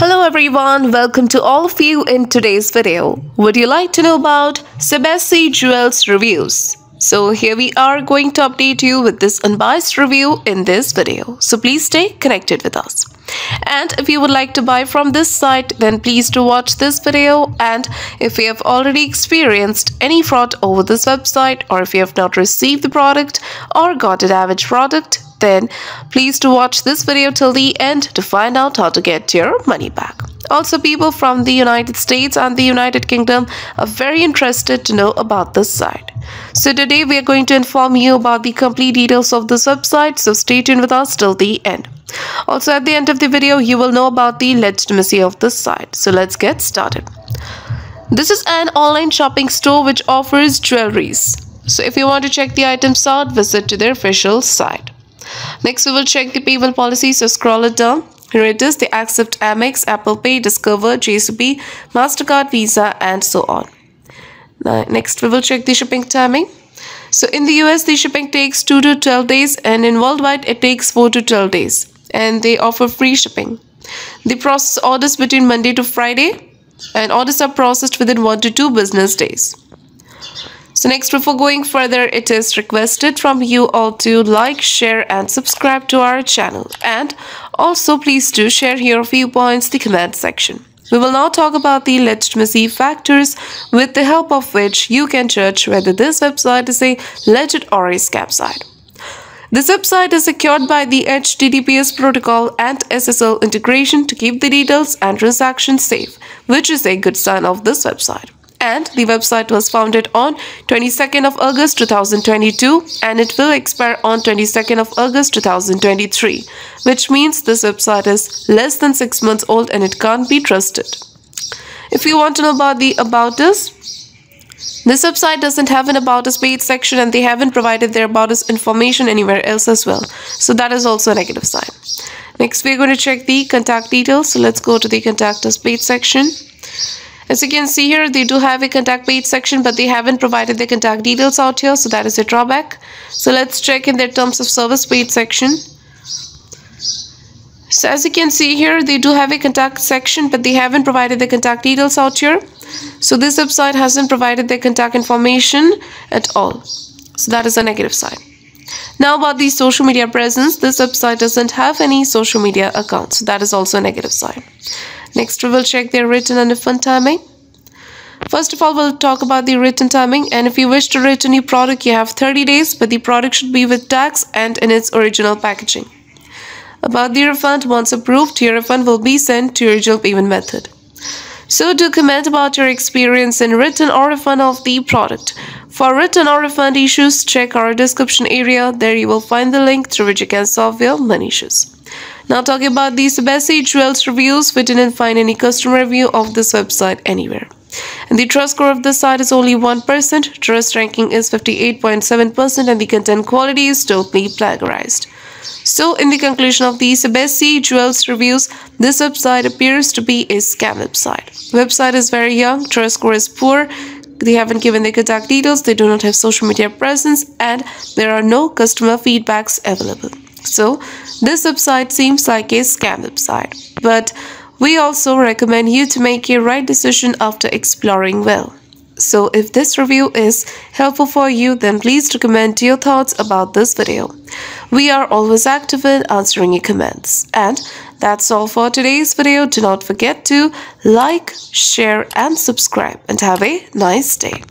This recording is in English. Hello everyone, welcome to all of you in today's video. Would you like to know about Sebacy Jewels reviews? So here we are going to update you with this unbiased review in this video. So please stay connected with us. And if you would like to buy from this site, then please do watch this video. And if you have already experienced any fraud over this website, or if you have not received the product or got a damaged product, then please do watch this video till the end to find out how to get your money back. Also, people from the United States and the United Kingdom are very interested to know about this site. So today we are going to inform you about the complete details of this website, so stay tuned with us till the end. Also, at the end of the video, you will know about the legitimacy of this site. So let's get started. This is an online shopping store which offers jewelries. So if you want to check the items out, visit to their official site. Next, we will check the payment policy, so scroll it down. Here it is. They accept Amex, Apple Pay, Discover, JCB, MasterCard, Visa, and so on. Now, next, we will check the shipping timing. So in the US, the shipping takes 2 to 12 days, and in worldwide, it takes 4 to 12 days. And they offer free shipping. They process orders between Monday to Friday, and orders are processed within 1 to 2 business days. So next, before going further, it is requested from you all to like, share and subscribe to our channel. And also please do share your viewpoints in the comment section. We will now talk about the legitimacy factors with the help of which you can judge whether this website is a legit or a scam site. This website is secured by the HTTPS protocol and SSL integration to keep the details and transactions safe, which is a good sign of this website. And the website was founded on 22nd of August 2022 and it will expire on 22nd of August 2023, which means this website is less than 6 months old and it can't be trusted. If you want to know about the About Us, this website doesn't have an About Us page section and they haven't provided their About Us information anywhere else as well. So that is also a negative sign. Next, we're going to check the contact details. So let's go to the Contact Us page section. As you can see here, they do have a contact page section, but they haven't provided their contact details out here, so that is a drawback. So let's check in their terms of service page section. So as you can see here, they do have a contact section, but they haven't provided their contact details out here. So this website hasn't provided their contact information at all. So that is a negative sign. Now about the social media presence, this website doesn't have any social media accounts, so that is also a negative sign. Next, we will check their written and refund timing. First of all, we'll talk about the written timing, and if you wish to return your product, you have 30 days, but the product should be with tax and in its original packaging. About the refund, once approved, your refund will be sent to your original payment method. So do comment about your experience in return or refund of the product. For return or refund issues, check our description area. There you will find the link through which you can solve your money issues. Now talking about the Sebacy Jewels reviews, we didn't find any customer review of this website anywhere. And the trust score of this site is only 1%, trust ranking is 58.7% and the content quality is totally plagiarized. So in the conclusion of the Sebacy Jewels reviews, this website appears to be a scam website. Website is very young, trust score is poor, they haven't given their contact details, they do not have social media presence and there are no customer feedbacks available. So this website seems like a scam website, but we also recommend you to make a right decision after exploring well. So if this review is helpful for you, then please do comment your thoughts about this video. We are always active in answering your comments. And that's all for today's video. Do not forget to like, share and subscribe and have a nice day.